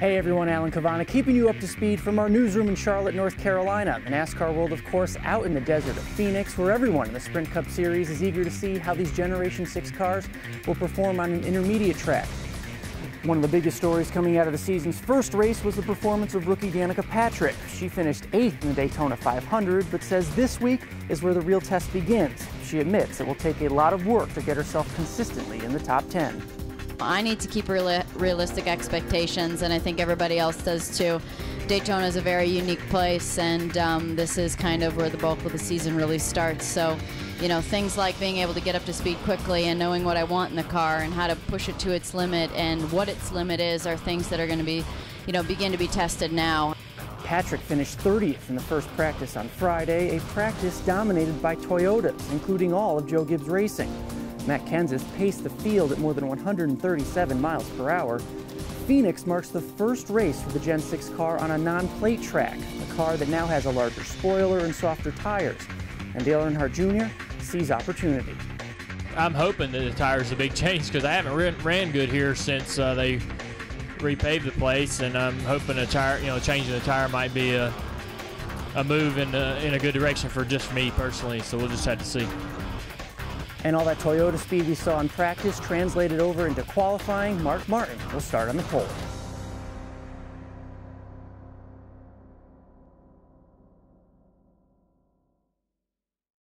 Hey everyone, Alan Cavanna keeping you up to speed from our newsroom in Charlotte, North Carolina. The NASCAR world, of course, out in the desert of Phoenix, where everyone in the Sprint Cup Series is eager to see how these Generation 6 cars will perform on an intermediate track. One of the biggest stories coming out of the season's first race was the performance of rookie Danica Patrick. She finished 8th in the Daytona 500, but says this week is where the real test begins. She admits it will take a lot of work to get herself consistently in the top 10. I need to keep realistic expectations, and I think everybody else does too. Daytona is a very unique place, and this is kind of where the bulk of the season really starts. So, you know, things like being able to get up to speed quickly and knowing what I want in the car and how to push it to its limit and what its limit is are things that are going to be, you know, begin to be tested now. Patrick finished 30th in the first practice on Friday, a practice dominated by Toyotas, including all of Joe Gibbs Racing. Matt Kenseth paced the field at more than 137 miles per hour. Phoenix marks the first race for the Gen 6 car on a non-plate track, a car that now has a larger spoiler and softer tires. And Dale Earnhardt Jr. sees opportunity. I'm hoping that the tires are a big change because I haven't ran good here since they repaved the place, and I'm hoping a tire, you know, changing the tire might be a move in a good direction for just me personally. So we'll just have to see. And all that Toyota speed we saw in practice translated over into qualifying. Mark Martin will start on the pole.